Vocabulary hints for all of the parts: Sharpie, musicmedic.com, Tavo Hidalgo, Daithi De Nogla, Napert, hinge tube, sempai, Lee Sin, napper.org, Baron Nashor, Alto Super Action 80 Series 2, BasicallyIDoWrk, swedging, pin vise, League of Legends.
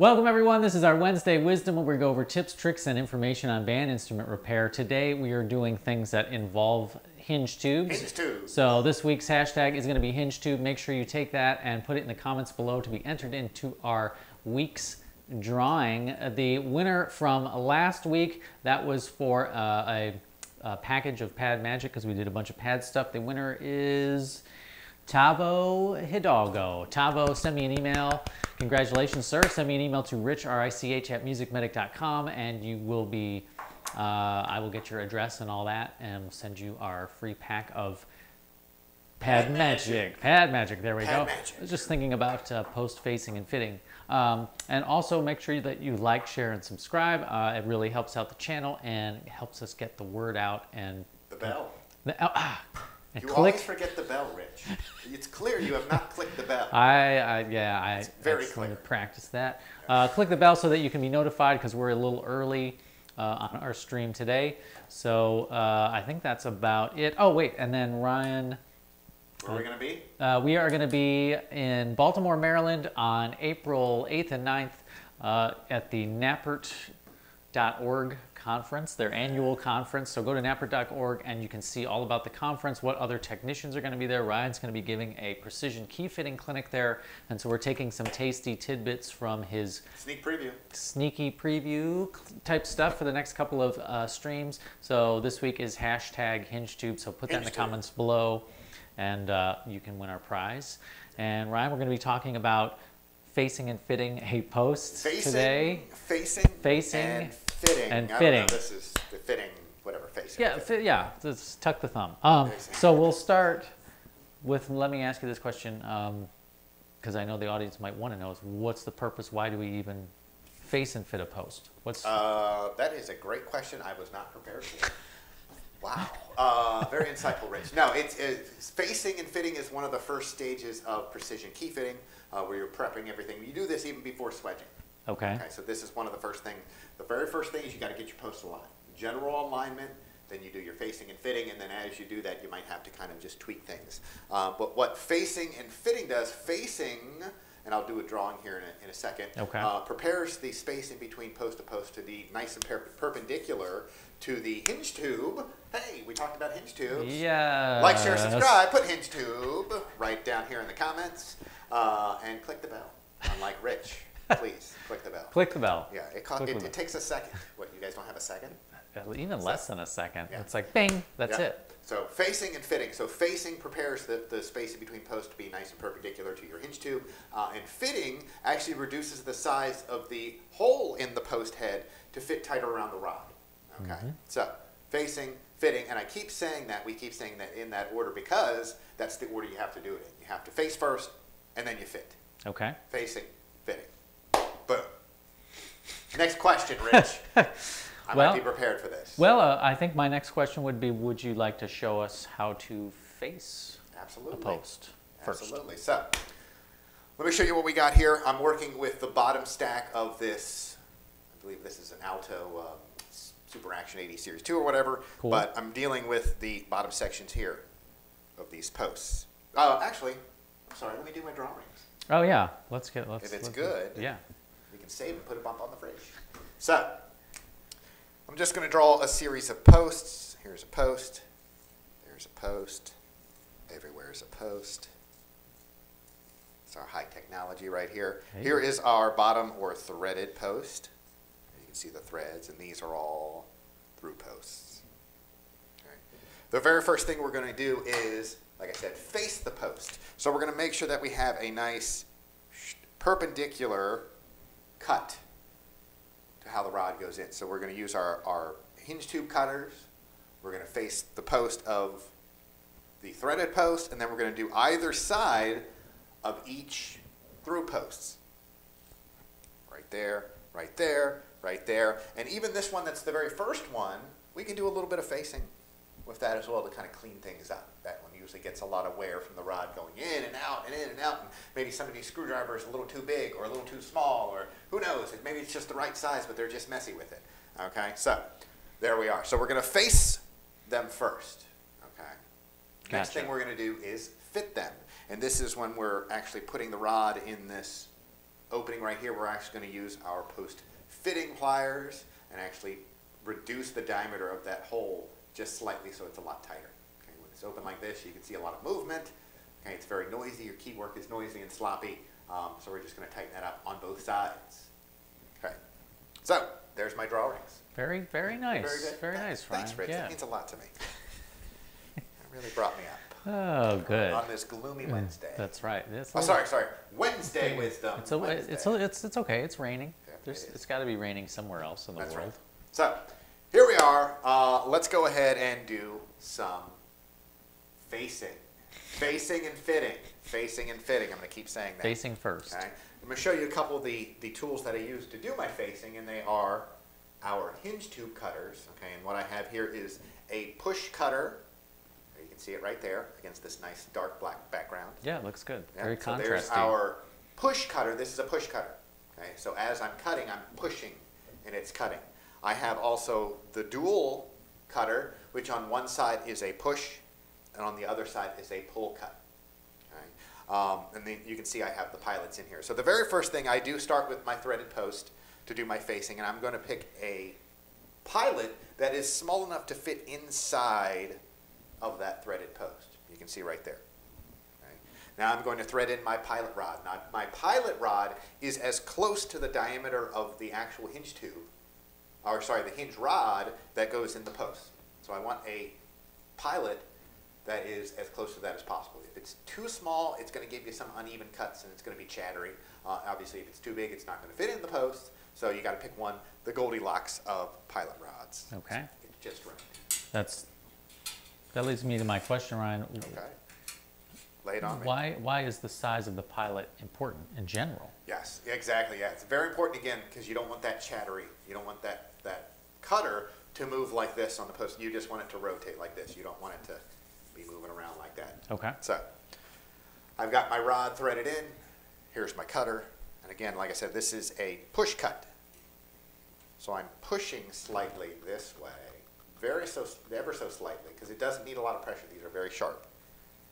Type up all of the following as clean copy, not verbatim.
Welcome everyone, this is our Wednesday Wisdom where we go over tips, tricks, and information on band instrument repair. Today we are doing things that involve hinge tubes. Hinge tubes. So this week's hashtag is going to be hinge tube. Make sure you take that and put it in the comments below to be entered into our week's drawing. The winner from last week, that was for a package of Pad Magic because we did a bunch of pad stuff. The winner is Tavo Hidalgo. Tavo, send me an email. Congratulations, sir. Send me an email to rich@musicmedic.com and you will be, I will get your address and all that and send you our free pack of Pad Magic. Pad Magic, there we go. I was just thinking about post facing and fitting. And also make sure that you like, share, and subscribe. It really helps out the channel and helps us get the word out. And the bell. You always forget the bell, Rich. It's clear you have not clicked the bell. It's very clear. Practice that. Click the bell so that you can be notified because we're a little early on our stream today. So I think that's about it. Oh wait, and then Ryan. Where are we going to be? We are going to be in Baltimore, Maryland on April 8th and 9th at the Napert.org conference, their annual conference. So go to napper.org and you can see all about the conference, what other technicians are going to be there. Ryan's going to be giving a precision key fitting clinic there. And so we're taking some tasty tidbits from his sneaky preview type stuff for the next couple of streams. So this week is hashtag hinge tube. So put that in the comments below. And you can win our prize. And Ryan, we're going to be talking about facing and fitting a post today. Facing and fitting. And fitting. I don't know, this is the fitting, whatever, facing. Yeah, fitting. Yeah. Let's tuck the thumb. So we'll start with, let me ask you this question, because I know the audience might want to know, is what's the purpose? Why do we even face and fit a post? What's that is a great question. I was not prepared for. Wow, very insightful, Rich. No, it's facing and fitting is one of the first stages of precision key fitting, where you're prepping everything. You do this even before swedging. Okay. So this is one of the first things. The very first thing is you got to get your post aligned. General alignment, then you do your facing and fitting, and then as you do that, you might have to kind of just tweak things. But what facing and fitting does, facing, and I'll do a drawing here in a second, okay, prepares the space in between post to post to be nice and perpendicular to the hinge tube. Hey, we talked about hinge tubes. Yeah. Like, share, subscribe, put hinge tube right down here in the comments, and click the bell. Unlike Rich, please click the bell. Click the bell. Yeah, it takes a second. What, you guys don't have a second? Even less than a second. Yeah. It's like, bang, that's it. So facing and fitting. So facing prepares the space in between posts to be nice and perpendicular to your hinge tube. And fitting actually reduces the size of the hole in the post head to fit tighter around the rod. Okay, so facing, fitting, and I keep saying that, we keep saying that in that order because that's the order you have to do it in. You have to face first and then you fit. Okay. Facing, fitting. Boom. Next question, Rich. I might be prepared for this. Well, I think my next question would be, would you like to show us how to face a post first? Absolutely. So let me show you what we got here. I'm working with the bottom stack of this, I believe this is an Alto Super Action 80 Series 2 or whatever, cool. But I'm dealing with the bottom sections here of these posts. Actually, sorry, let me do my drawings. Oh yeah, let's if it's good, yeah, we can save and put a bump on the fridge. So I'm just going to draw a series of posts. Here's a post. There's a post. Everywhere's a post. It's our high technology right here. Hey. Here is our bottom or threaded post. See the threads, and these are all through posts. Okay. The very first thing we're going to do is, like I said, face the post. So we're going to make sure that we have a nice perpendicular cut to how the rod goes in. So we're going to use our hinge tube cutters. We're going to face the post of the threaded post, and then we're going to do either side of each through posts. Right there, right there, right there. And even this one that's the very first one, we can do a little bit of facing with that as well to kind of clean things up. That one usually gets a lot of wear from the rod going in and out and in and out. And maybe somebody's screwdriver is a little too big or a little too small, or who knows, maybe it's just the right size, but they're just messy with it. Okay, so there we are. So we're gonna face them first, okay? Gotcha. Next thing we're gonna do is fit them. And this is when we're actually putting the rod in this opening right here, we're actually going to use our post fitting pliers and actually reduce the diameter of that hole just slightly so it's a lot tighter. Okay, when it's open like this, you can see a lot of movement. Okay, it's very noisy. Your key work is noisy and sloppy, so we're just going to tighten that up on both sides. Okay, so there's my drawings. Very, very nice. Very good. Very nice, Frank. Thanks, Rich. Yeah. That means a lot to me. That really brought me up. Oh, good. On this gloomy Wednesday. That's right. It's sorry. Wednesday wisdom. It's okay. It's raining. Yeah, it's got to be raining somewhere else in the world. Right. So here we are. Let's go ahead and do some facing. Facing and fitting. Facing and fitting. I'm going to keep saying that. Facing first. Okay. I'm going to show you a couple of the tools that I use to do my facing, and they are our hinge tube cutters. Okay, and what I have here is a push cutter. You can see it right there against this nice dark black background. Yeah, it looks good. Yeah. Very contrasty. So there's our push cutter. This is a push cutter. Okay, so as I'm cutting, I'm pushing, and it's cutting. I have also the dual cutter, which on one side is a push, and on the other side is a pull cut. Okay, and then you can see I have the pilots in here. So the very first thing I do start with my threaded post to do my facing, and I'm going to pick a pilot that is small enough to fit inside of that threaded post. You can see right there. Okay. Now I'm going to thread in my pilot rod. Now my pilot rod is as close to the diameter of the actual hinge tube, or sorry, the hinge rod that goes in the post. So I want a pilot that is as close to that as possible. If it's too small, it's going to give you some uneven cuts and it's going to be chattery. Obviously if it's too big, it's not going to fit in the post. So you got to pick one, the Goldilocks of pilot rods. Okay. So it's just right. That leads me to my question, Ryan. Okay. Lay it on me. Why is the size of the pilot important in general? Yes, exactly. Yeah, it's very important, again, because you don't want that chattery. You don't want that cutter to move like this on the post. You just want it to rotate like this. You don't want it to be moving around like that. Okay. So I've got my rod threaded in. Here's my cutter. And again, like I said, this is a push cut. So I'm pushing slightly this way. Ever so slightly, because it doesn't need a lot of pressure. These are very sharp.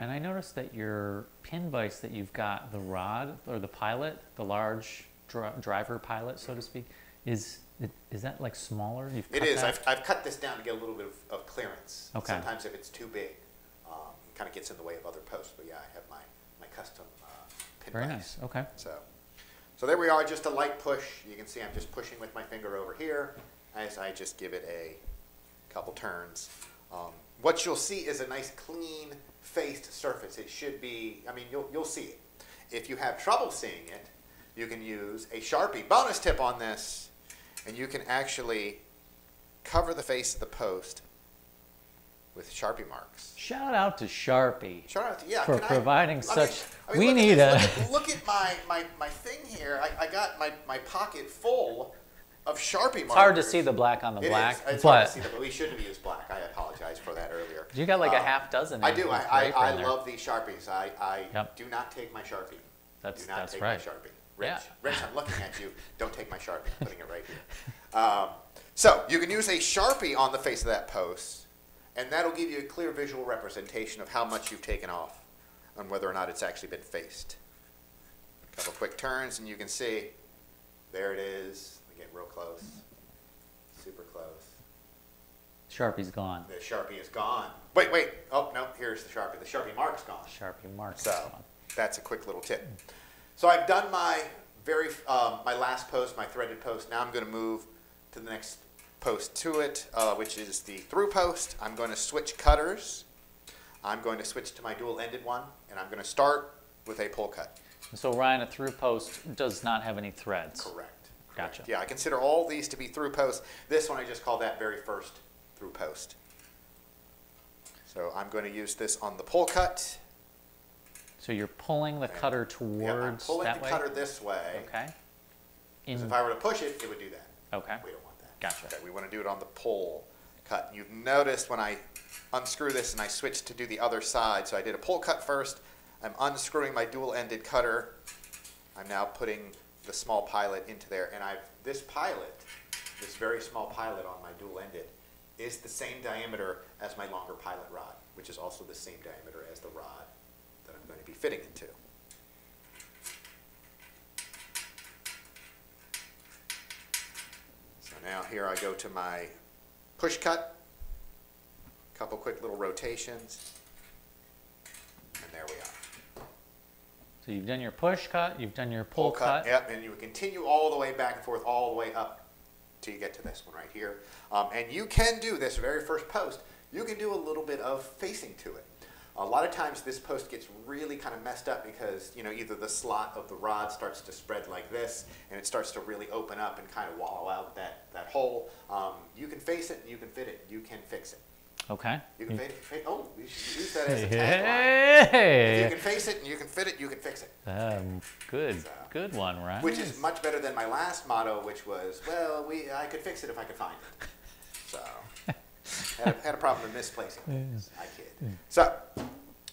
And I noticed that your pin vise that you've got, the rod or the pilot, the large driver pilot, so to speak, is that like smaller? It is. I've cut this down to get a little bit of clearance. Okay. Sometimes if it's too big, it kind of gets in the way of other posts. But yeah, I have my custom pin vise. Very nice. Okay. So there we are. Just a light push. You can see I'm just pushing with my finger over here as I just give it a couple turns. What you'll see is a nice clean faced surface. It should be, I mean, you'll see it. If you have trouble seeing it, you can use a Sharpie. Bonus tip on this, and you can actually cover the face of the post with Sharpie marks. Shout out to Sharpie. Shout out to, yeah, for providing such. We need a. Look at my thing here. I got my pocket full of Sharpie markers. It's hard to see the black on the black. It's hard to see but we shouldn't use black. I apologize for that earlier. You got like a half dozen. I do. I love these Sharpies. I do not take my Sharpie. Do not take my Sharpie. Rich, yeah. Rich, I'm looking at you. Don't take my Sharpie. I'm putting it right here. So you can use a Sharpie on the face of that post, and that'll give you a clear visual representation of how much you've taken off and whether or not it's actually been faced. A couple quick turns, and you can see there it is. Get real close, super close. Sharpie's gone. The Sharpie is gone. Wait. Oh, no, here's the Sharpie. The Sharpie mark's gone. So that's a quick little tip. So I've done my my last post, my threaded post. Now I'm going to move to the next post to it, which is the through post. I'm going to switch cutters. I'm going to switch to my dual-ended one, and I'm going to start with a pull cut. So, Ryan, a through post does not have any threads. Correct. Gotcha. Yeah, I consider all these to be through posts. This one I just call that very first through post. So I'm going to use this on the pull cut. So you're pulling the cutter towards that way? Yeah, I'm pulling the cutter this way. Okay. Because if I were to push it, it would do that. Okay. We don't want that. Gotcha. Okay, we want to do it on the pull cut. You've noticed when I unscrew this and I switched to do the other side. So I did a pull cut first. I'm unscrewing my dual-ended cutter. I'm now putting the small pilot into there, and this very small pilot on my dual-ended is the same diameter as my longer pilot rod, which is also the same diameter as the rod that I'm going to be fitting into. here I go to my push cut, a couple quick little rotations, and there we are. So you've done your push cut, you've done your pull cut. Yep, and you would continue all the way back and forth, all the way up till you get to this one right here. And you can do this very first post, you can do a little bit of facing to it. A lot of times this post gets really kind of messed up because, you know, either the slot of the rod starts to spread like this and it starts to really open up and kind of wallow out that hole. You can face it and you can fit it. You can fix it. Okay. You can face it. Oh, you should use that as a tagline. Hey. You can face it and you can fit it, you can fix it. Good one, right? Which is much better than my last motto, which was, well, I could fix it if I could find it. So... had a problem with misplacing. Yes. I kid.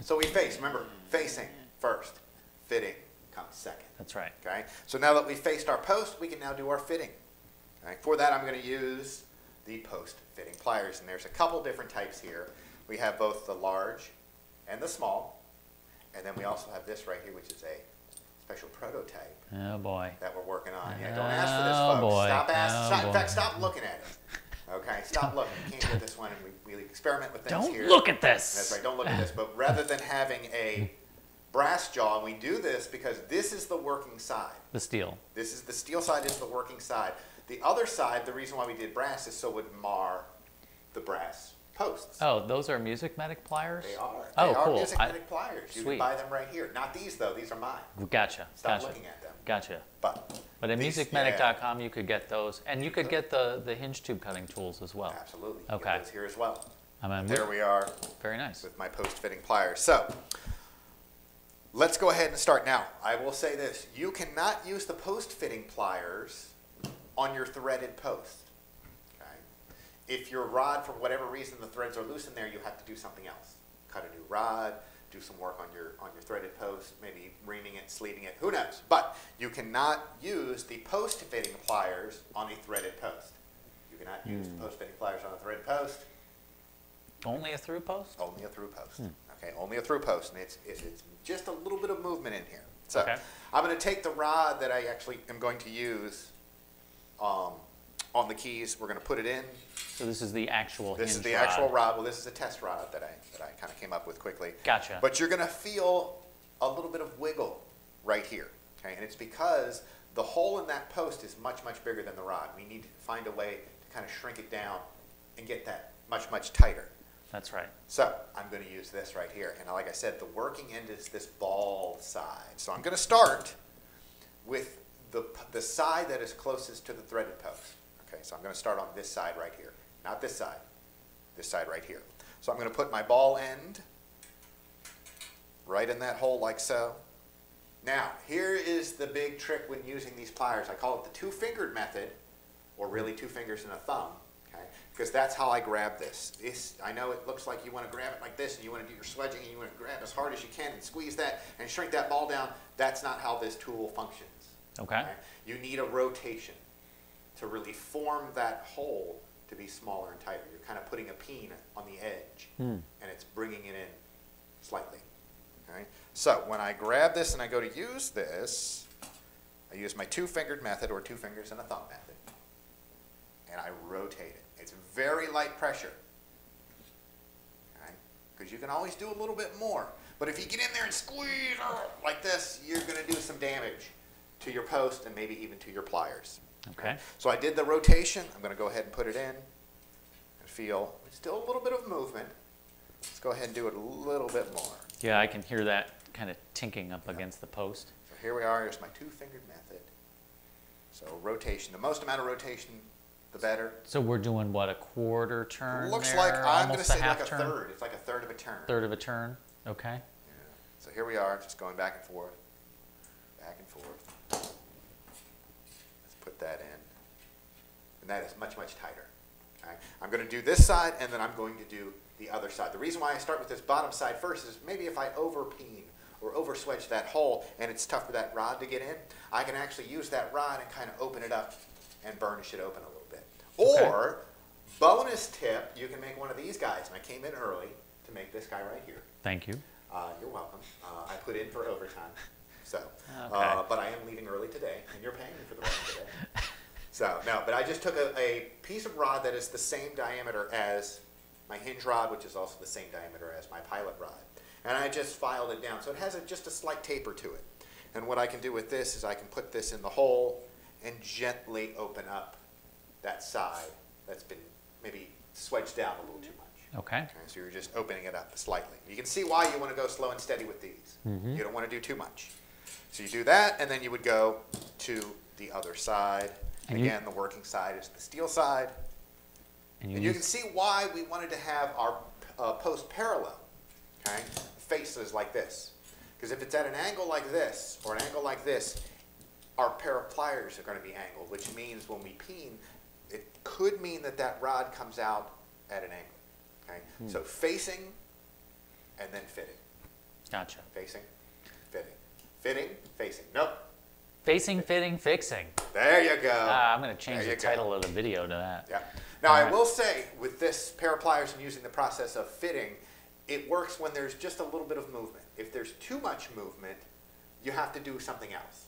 So we face. Remember, facing first, fitting comes second. That's right. Okay. So now that we faced our post, we can now do our fitting. Okay? For that, I'm going to use the post fitting pliers, and there's a couple different types here. We have both the large and the small, and then we also have this right here, which is a special prototype. Oh boy. That we're working on. Yeah. Don't ask for this, folks. Boy. Stop asking. Oh, in fact, stop looking at it. Okay, stop looking. You can't get this one, and we experiment with things here. Don't look at this. That's right, don't look at this. But rather than having a brass jaw, and we do this because this is the working side. The steel. This is the steel side is the working side. The other side, the reason why we did brass is so it would mar the brass posts. Oh, those are Musicmedic pliers? They are. Oh, cool. They are Musicmedic pliers. You can buy them right here. Not these, though. These are mine. Gotcha. Stop looking at them. Gotcha. But at musicmedic.com, you could get those. And you could get the hinge tube cutting tools as well. Absolutely. You can get those here as well. There we are. Very nice. With my post-fitting pliers. So let's go ahead and start now. I will say this. You cannot use the post-fitting pliers on your threaded post. Okay? If your rod, for whatever reason, the threads are loose in there, you have to do something else. Cut a new rod. Do some work on your threaded post, maybe reaming it, sleeving it, who knows. But you cannot use the post-fitting pliers on a threaded post. You cannot use the post-fitting pliers on a threaded post. Only a through post? Only a through post. Okay, only a through post, and it's just a little bit of movement in here. So I'm going to take the rod that I actually am going to use on the keys. We're going to put it in. So this is the actual hinge rod. This is the actual rod. Well, this is a test rod that I kind of came up with quickly. Gotcha. But you're going to feel a little bit of wiggle right here. Okay? And it's because the hole in that post is much, much bigger than the rod. We need to find a way to kind of shrink it down and get that much, much tighter. That's right. So I'm going to use this right here. And like I said, the working end is this ball side. So I'm going to start with the side that is closest to the threaded post. Okay, so I'm going to start on this side right here. Not this side. This side right here. So I'm going to put my ball end right in that hole like so. Now, here is the big trick when using these pliers. I call it the two-fingered method, or really two fingers and a thumb, okay? Because that's how I grab this. I know it looks like you want to grab it like this, and you want to do your sledging, and you want to grab as hard as you can and squeeze that and shrink that ball down. That's not how this tool functions. Okay. Okay? You need a rotation to really form that hole to be smaller and tighter. You're kind of putting a peen on the edge, and it's bringing it in slightly. Okay? So when I grab this and I go to use this, I use my two-fingered method, or two fingers and a thumb method, and I rotate it. It's very light pressure, okay? Because you can always do a little bit more. But if you get in there and squeeze like this, you're going to do some damage to your post and maybe even to your pliers. Okay. So I did the rotation. I'm going to go ahead and put it in. I feel still a little bit of movement. Let's go ahead and do it a little bit more. Yeah, I can hear that kind of tinking up against the post. So here we are. Here's my two-fingered method. So rotation. The most amount of rotation, the better. So we're doing, what, a quarter turn? It looks like I'm going to say like a third. It's like a third of a turn. Third of a turn. Okay. Yeah. So here we are, just going back and forth, back and forth. Put that in, and that is much, much tighter. Okay? I'm going to do this side, and then I'm going to do the other side. The reason why I start with this bottom side first is maybe if I over-peen or over-swedge that hole, and it's tough for that rod to get in, I can actually use that rod and kind of open it up and burnish it open a little bit. Or, bonus tip, you can make one of these guys, and I came in early to make this guy right here. Thank you. You're welcome. I put in for overtime. So, but I am leaving early today, and you're paying me for the rest of the day. So, no, but I just took a piece of rod that is the same diameter as my hinge rod, which is also the same diameter as my pilot rod. And I just filed it down. So it has just a slight taper to it. And what I can do with this is I can put this in the hole and gently open up that side that's been maybe swedged out a little too much. Okay. So you're just opening it up slightly. You can see why you want to go slow and steady with these. Mm-hmm. You don't want to do too much. So you do that, and then you would go to the other side. And again, the working side is the steel side. And you can see why we wanted to have our post parallel. Okay? Faces like this. Because if it's at an angle like this, or an angle like this, our pair of pliers are going to be angled, which means when we peen, it could mean that that rod comes out at an angle. Okay? Hmm. So facing, and then fitting. Gotcha. Facing, fitting. Fitting, facing. Nope. Facing, fitting, fixing. There you go. I'm going to change the title of the video to that. Yeah. Now, I will say, with this pair of pliers and using the process of fitting, it works when there's just a little bit of movement. If there's too much movement, you have to do something else.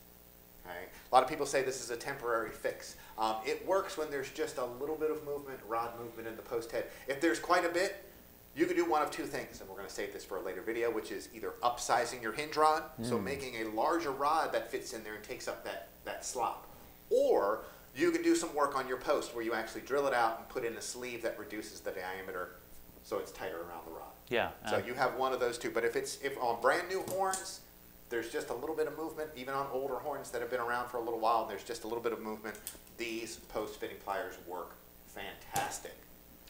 Okay? A lot of people say this is a temporary fix. It works when there's just a little bit of movement, rod movement in the post head. If there's quite a bit, you can do one of two things, and we're going to save this for a later video, which is either upsizing your hinge rod, so making a larger rod that fits in there and takes up that slop, or you can do some work on your post where you actually drill it out and put in a sleeve that reduces the diameter so it's tighter around the rod. Yeah. So you have one of those two. But if on brand new horns, there's just a little bit of movement, even on older horns that have been around for a little while, and there's just a little bit of movement, these post-fitting pliers work fantastic.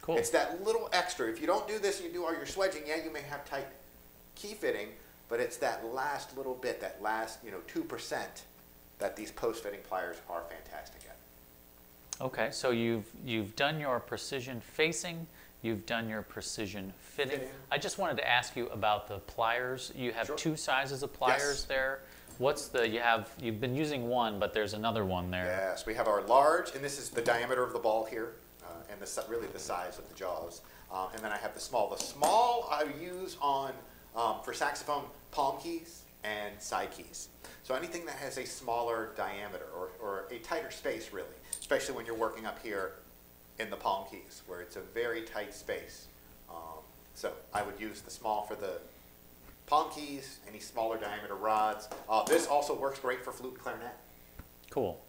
Cool. It's that little extra. If you don't do this and you do all your swedging, yeah, you may have tight key fitting, but it's that last little bit, that last 2% that these post-fitting pliers are fantastic at. Okay, so you've done your precision facing, you've done your precision fitting. I just wanted to ask you about the pliers. You have two sizes of pliers there. What's the, you've been using one, but there's another one there. Yes, we have our large, and this is the diameter of the ball here, and really the size of the jaws. And then I have the small. The small I use on, for saxophone, palm keys and side keys. So anything that has a smaller diameter or a tighter space, really, especially when you're working up here in the palm keys where it's a very tight space. So I would use the small for the palm keys, any smaller diameter rods. This also works great for flute, clarinet. Cool.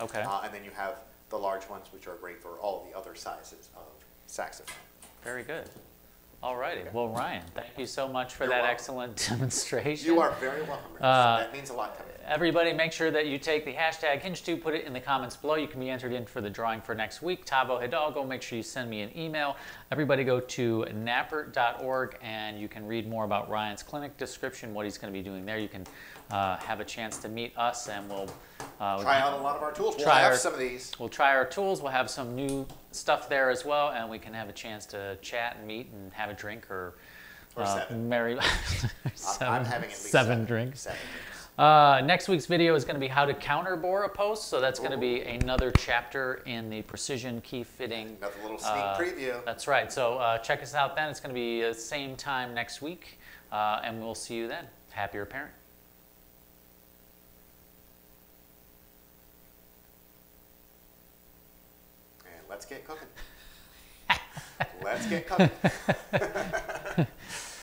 Okay. And then you have the large ones, which are great for all the other sizes of saxophone. Very good. All righty. Okay. Well, Ryan, thank you so much for that excellent demonstration. You are very welcome. That means a lot to me. Everybody, make sure that you take the hashtag hinge2, put it in the comments below. You can be entered in for the drawing for next week. Tavo Hidalgo, make sure you send me an email. Everybody go to napper.org and you can read more about Ryan's clinic description, what he's going to be doing there. You can have a chance to meet us, and we'll try out a lot of our tools. We'll have some of these. We'll try our tools. We'll have some new stuff there as well, and we can have a chance to chat and meet and have a drink or seven. I'm having at least seven drinks. Next week's video is going to be how to counterbore a post, so that's going to be another chapter in the precision key fitting. Another little sneak preview. That's right. So check us out then. It's going to be the same time next week, and we'll see you then. Happier parent. And let's get cooking. Let's get cooking.